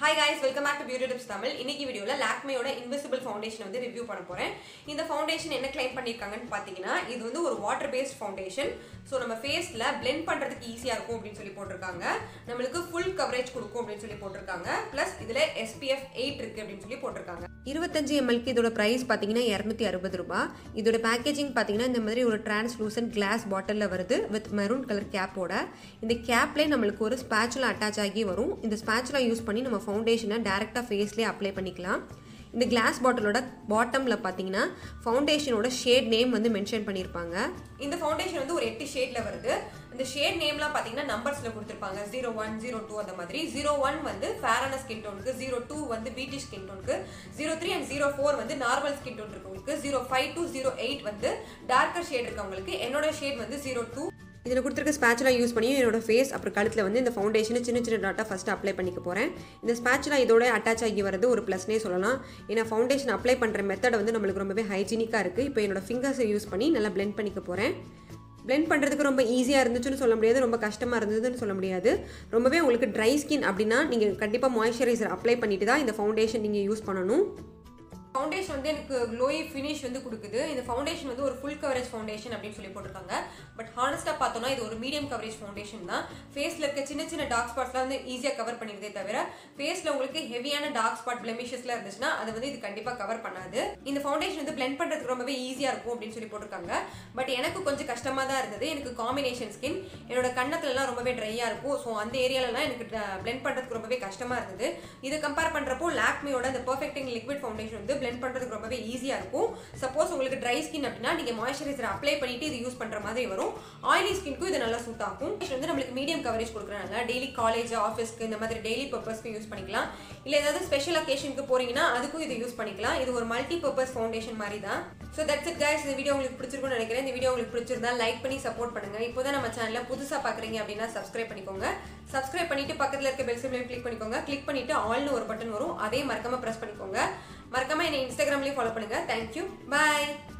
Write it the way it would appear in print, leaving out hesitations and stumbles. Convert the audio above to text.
Hi guys, welcome back to Beauty Tips Tamil. In this video, Lakmayo Invisible Foundation review. This foundation is claimed this is a water-based foundation. So, we face blend easy full coverage plus SPF 8 25ml price is 260 rupees. This packaging is a translucent glass bottle with maroon color cap. This cap we attach a spatula. This spatula use foundation direct face la apply panikalam. In the glass bottle bottom la pathina foundation oda shade name vandu mention panirupanga. In the foundation vandu or 8 shade la varudhu. The shade name la pathina numbers la kuduthirupanga 01 02 adha madri. 01 vandu fair ana skin tone ku, 02 vandu beachy skin tone ku, 03 and 04 vandu normal skin tone irukku, 05 to 08 vandu darker shade irukkavangalukku. Enoda shade vandu 02. If you use a spatula, you can apply the face and the foundation. First, apply the spatula. You can attach a plus. You can apply the foundation. Apply the method. You can use fingers and blend it. Blend பண்றதுக்கு ரொம்ப ஈஸியா இருந்துச்சுன்னு சொல்ல முடியாது, ரொம்ப கஷ்டமா இருந்ததுன்னு சொல்ல முடியாது. ரொம்பவே உங்களுக்கு dry skin அப்படினா நீங்க கண்டிப்பா moisturizer apply பண்ணிட்டு தான் இந்த foundation நீங்க யூஸ் பண்ணனும். Foundation வந்து எனக்கு glowy finish வந்து கொடுக்குது. இந்த foundation வந்து ஒரு full coverage foundation அப்படினு சொல்லி போட்டுருக்காங்க. பட் ஹானஸ்டா பார்த்தோம்னா இது ஒரு medium coverage foundation தான். ஃபேஸ்ல இருக்க சின்ன dark spotsலாம் வந்து ஈஸியா கவர் பண்ணிடுதே தவிர ஃபேஸ்ல உங்களுக்கு ஹெவியான dark spot blemishesலாம் இருந்துச்சுனா அது வந்து இது கண்டிப்பா கவர் பண்ணாது. இந்த foundation வந்து blend பண்றதுக்கு ரொம்பவே ஈஸியா இருக்கும் அப்படினு சொல்லி போட்டுருக்காங்க. பட் எனக்கு கொஞ்சம் கஷ்டமா தான் இருந்தது. எனக்கு combination skin, என்னோட கண்ணத்தலலாம் ரொம்பவே dryயா இருக்கும். சோ அந்த ஏரியாலலாம் எனக்கு blend பண்றதுக்கு ரொம்பவே கஷ்டமா இருந்தது. இத கம்பேர் பண்றப்போ Lakmeயோட அந்த perfecting liquid foundation வந்து easier. Suppose you have dry skin, you moisturizer apply and use oily skin. This is medium coverage daily college, office, daily purpose. Use it special occasion, use it is a multi-purpose foundation. So that's it guys. If you like this video, like and support. If you are watching our channel, subscribe. Subscribe and click the bell symbol. Click on all button. Press Instagram follow. Thank you. Bye.